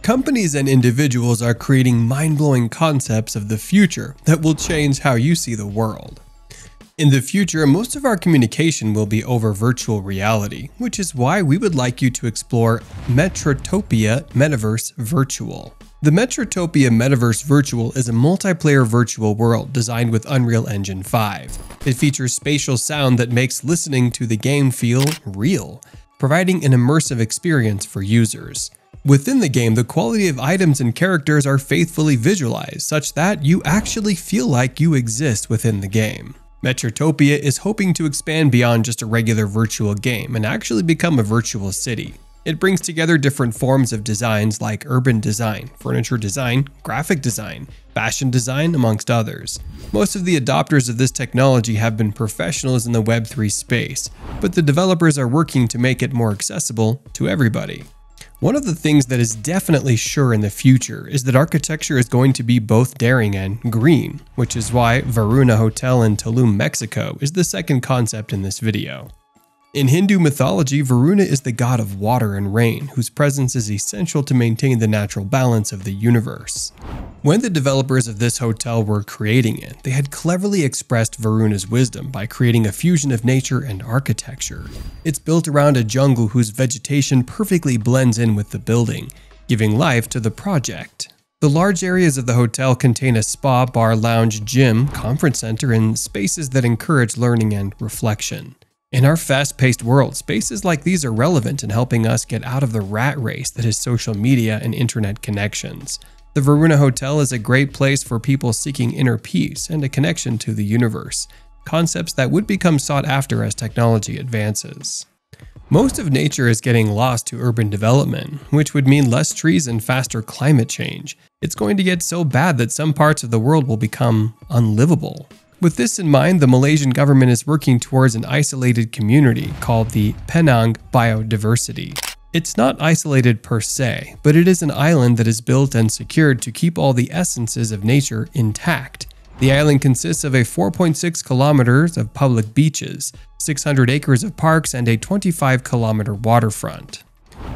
Companies and individuals are creating mind-blowing concepts of the future that will change how you see the world. In the future, most of our communication will be over virtual reality, which is why we would like you to explore Metrotopia Metaverse Virtual. The Metrotopia Metaverse Virtual is a multiplayer virtual world designed with Unreal Engine 5. It features spatial sound that makes listening to the game feel real, providing an immersive experience for users. Within the game, the quality of items and characters are faithfully visualized, such that you actually feel like you exist within the game. Metrotopia is hoping to expand beyond just a regular virtual game and actually become a virtual city. It brings together different forms of designs like urban design, furniture design, graphic design, fashion design, amongst others. Most of the adopters of this technology have been professionals in the Web3 space, but the developers are working to make it more accessible to everybody. One of the things that is definitely sure in the future is that architecture is going to be both daring and green, which is why Varuna Hotel in Tulum, Mexico is the second concept in this video. In Hindu mythology, Varuna is the god of water and rain, whose presence is essential to maintain the natural balance of the universe. When the developers of this hotel were creating it, they had cleverly expressed Varuna's wisdom by creating a fusion of nature and architecture. It's built around a jungle whose vegetation perfectly blends in with the building, giving life to the project. The large areas of the hotel contain a spa, bar, lounge, gym, conference center, and spaces that encourage learning and reflection. In our fast-paced world, spaces like these are relevant in helping us get out of the rat race that is social media and internet connections. The Varuna Hotel is a great place for people seeking inner peace and a connection to the universe, concepts that would become sought after as technology advances. Most of nature is getting lost to urban development, which would mean less trees and faster climate change. It's going to get so bad that some parts of the world will become unlivable. With this in mind, the Malaysian government is working towards an isolated community called the Penang Biodiversity. It's not isolated per se, but it is an island that is built and secured to keep all the essences of nature intact. The island consists of a 4.6 kilometers of public beaches, 600 acres of parks, and a 25-kilometer waterfront.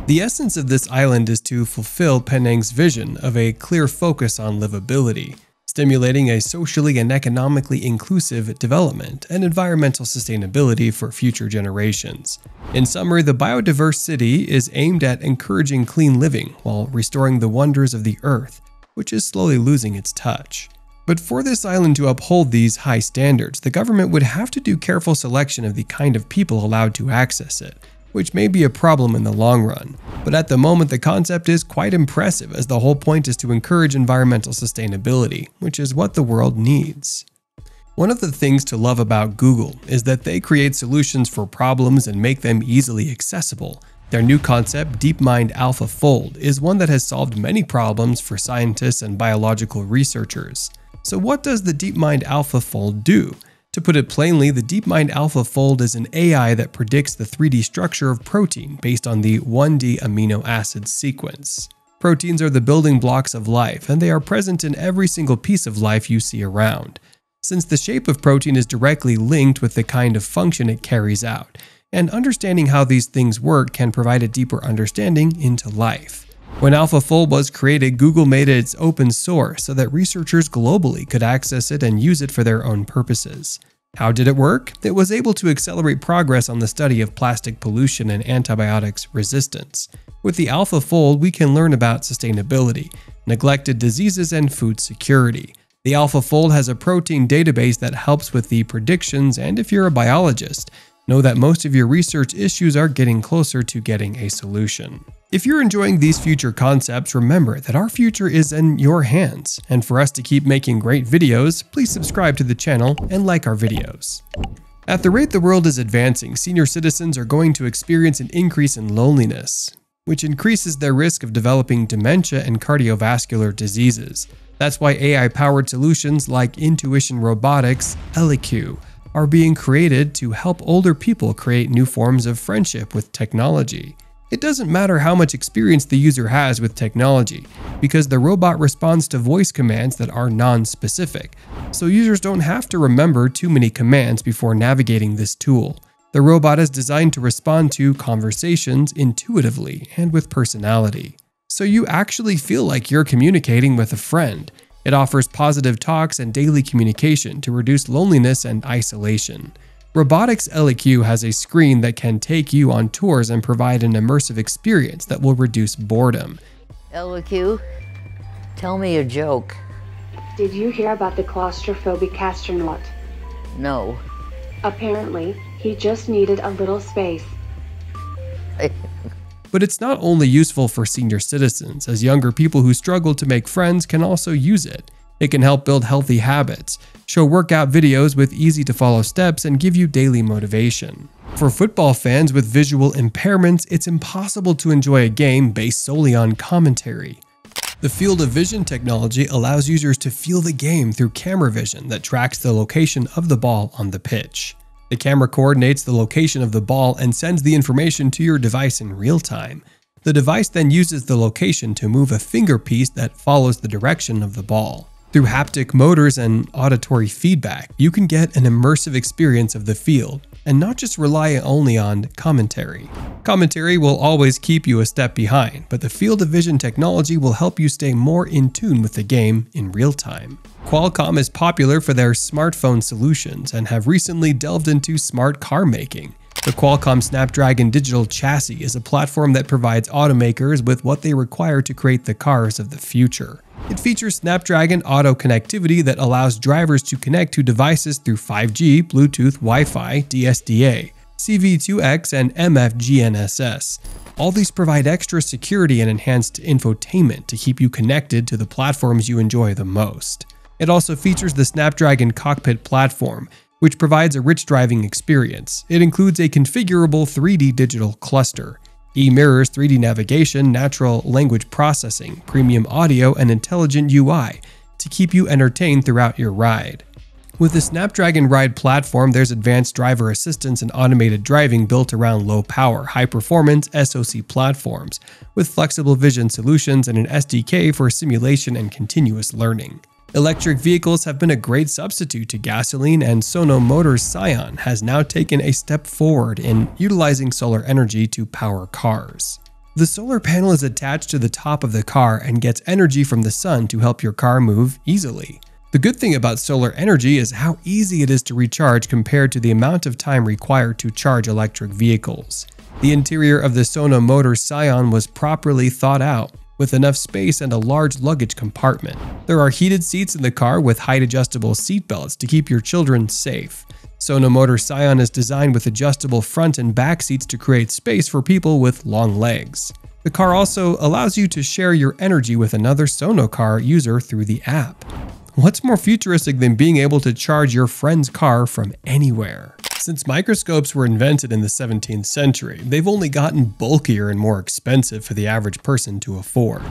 The essence of this island is to fulfill Penang's vision of a clear focus on livability, stimulating a socially and economically inclusive development and environmental sustainability for future generations. In summary, the biodiverse city is aimed at encouraging clean living while restoring the wonders of the earth, which is slowly losing its touch. But for this island to uphold these high standards, the government would have to do careful selection of the kind of people allowed to access it, which may be a problem in the long run. But at the moment, the concept is quite impressive, as the whole point is to encourage environmental sustainability, which is what the world needs. One of the things to love about Google is that they create solutions for problems and make them easily accessible. Their new concept, DeepMind AlphaFold, is one that has solved many problems for scientists and biological researchers. So what does the DeepMind AlphaFold do? To put it plainly, the DeepMind AlphaFold is an AI that predicts the 3D structure of protein based on the 1D amino acid sequence. Proteins are the building blocks of life, and they are present in every single piece of life you see around. Since the shape of protein is directly linked with the kind of function it carries out, and understanding how these things work can provide a deeper understanding into life. When AlphaFold was created, Google made it its open source so that researchers globally could access it and use it for their own purposes. How did it work? It was able to accelerate progress on the study of plastic pollution and antibiotics resistance. With the AlphaFold, we can learn about sustainability, neglected diseases, and food security. The AlphaFold has a protein database that helps with the predictions, and if you're a biologist, know that most of your research issues are getting closer to getting a solution. If you're enjoying these future concepts, remember that our future is in your hands. And for us to keep making great videos, please subscribe to the channel and like our videos. At the rate the world is advancing, senior citizens are going to experience an increase in loneliness, which increases their risk of developing dementia and cardiovascular diseases. That's why AI-powered solutions like Intuition Robotics, ElliQ, are being created to help older people create new forms of friendship with technology. It doesn't matter how much experience the user has with technology, because the robot responds to voice commands that are non-specific, so users don't have to remember too many commands before navigating this tool. The robot is designed to respond to conversations intuitively and with personality, so you actually feel like you're communicating with a friend. It offers positive talks and daily communication to reduce loneliness and isolation. Robotics ElliQ has a screen that can take you on tours and provide an immersive experience that will reduce boredom. ElliQ, tell me a joke. Did you hear about the claustrophobic astronaut? No. Apparently, he just needed a little space. But it's not only useful for senior citizens, as younger people who struggle to make friends can also use it. It can help build healthy habits, show workout videos with easy-to-follow steps, and give you daily motivation. For football fans with visual impairments, it's impossible to enjoy a game based solely on commentary. The field of vision technology allows users to feel the game through camera vision that tracks the location of the ball on the pitch. The camera coordinates the location of the ball and sends the information to your device in real time. The device then uses the location to move a finger piece that follows the direction of the ball. Through haptic motors and auditory feedback, you can get an immersive experience of the field and not just rely only on commentary. Commentary will always keep you a step behind, but the field of vision technology will help you stay more in tune with the game in real time. Qualcomm is popular for their smartphone solutions and have recently delved into smart car making. The Qualcomm Snapdragon Digital Chassis is a platform that provides automakers with what they require to create the cars of the future. It features Snapdragon Auto connectivity that allows drivers to connect to devices through 5G, Bluetooth, Wi-Fi, DSDA, CV2X, and MFGNSS. All these provide extra security and enhanced infotainment to keep you connected to the platforms you enjoy the most. It also features the Snapdragon Cockpit platform, which provides a rich driving experience. It includes a configurable 3D digital cluster, e-mirrors, 3D navigation, natural language processing, premium audio, and intelligent UI to keep you entertained throughout your ride. With the Snapdragon Ride platform, there's advanced driver assistance and automated driving built around low-power, high-performance SoC platforms, with flexible vision solutions and an SDK for simulation and continuous learning. Electric vehicles have been a great substitute to gasoline, and Sono Motors Sion has now taken a step forward in utilizing solar energy to power cars. The solar panel is attached to the top of the car and gets energy from the sun to help your car move easily. The good thing about solar energy is how easy it is to recharge compared to the amount of time required to charge electric vehicles. The interior of the Sono Motors Sion was properly thought out, with enough space and a large luggage compartment. There are heated seats in the car with height-adjustable seatbelts to keep your children safe. Sono Motors Sion is designed with adjustable front and back seats to create space for people with long legs. The car also allows you to share your energy with another Sono car user through the app. What's more futuristic than being able to charge your friend's car from anywhere? Since microscopes were invented in the 17th century, they've only gotten bulkier and more expensive for the average person to afford.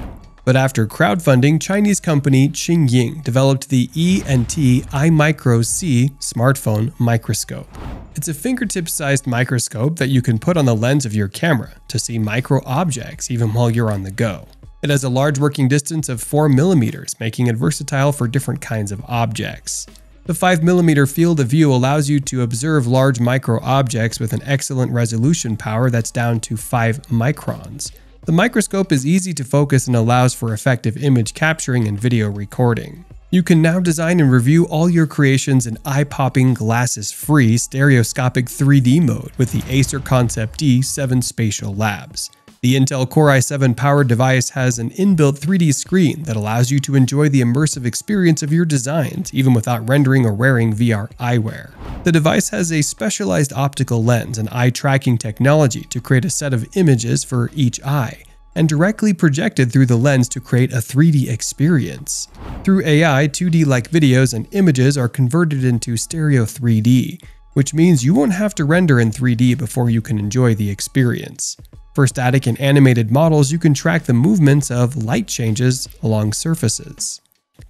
But after crowdfunding, Chinese company Qingying developed the ENT iMicro C smartphone microscope. It's a fingertip-sized microscope that you can put on the lens of your camera to see micro objects even while you're on the go. It has a large working distance of 4 mm, making it versatile for different kinds of objects. The 5 mm field of view allows you to observe large micro objects with an excellent resolution power that's down to 5 microns. The microscope is easy to focus and allows for effective image capturing and video recording. You can now design and review all your creations in eye-popping, glasses-free, stereoscopic 3D mode with the Acer Concept D 7 Spatial Labs. The Intel Core i7-powered device has an inbuilt 3D screen that allows you to enjoy the immersive experience of your designs, even without rendering or wearing VR eyewear. The device has a specialized optical lens and eye-tracking technology to create a set of images for each eye, and directly projected through the lens to create a 3D experience. Through AI, 2D-like videos and images are converted into stereo 3D, which means you won't have to render in 3D before you can enjoy the experience. For static and animated models, you can track the movements of light changes along surfaces.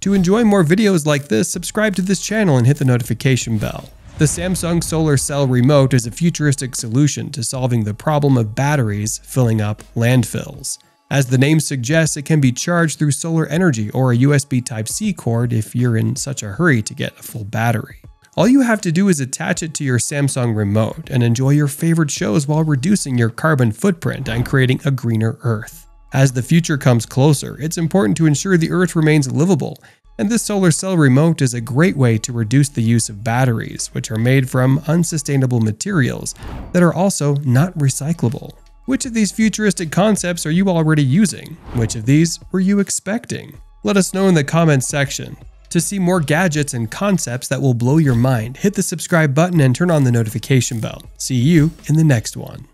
To enjoy more videos like this, subscribe to this channel and hit the notification bell. The Samsung Solar Cell Remote is a futuristic solution to solving the problem of batteries filling up landfills. As the name suggests, it can be charged through solar energy or a USB Type-C cord if you're in such a hurry to get a full battery. All you have to do is attach it to your Samsung remote and enjoy your favorite shows while reducing your carbon footprint and creating a greener Earth. As the future comes closer, it's important to ensure the Earth remains livable, and this solar cell remote is a great way to reduce the use of batteries, which are made from unsustainable materials that are also not recyclable. Which of these futuristic concepts are you already using? Which of these were you expecting? Let us know in the comments section. To see more gadgets and concepts that will blow your mind, hit the subscribe button and turn on the notification bell. See you in the next one.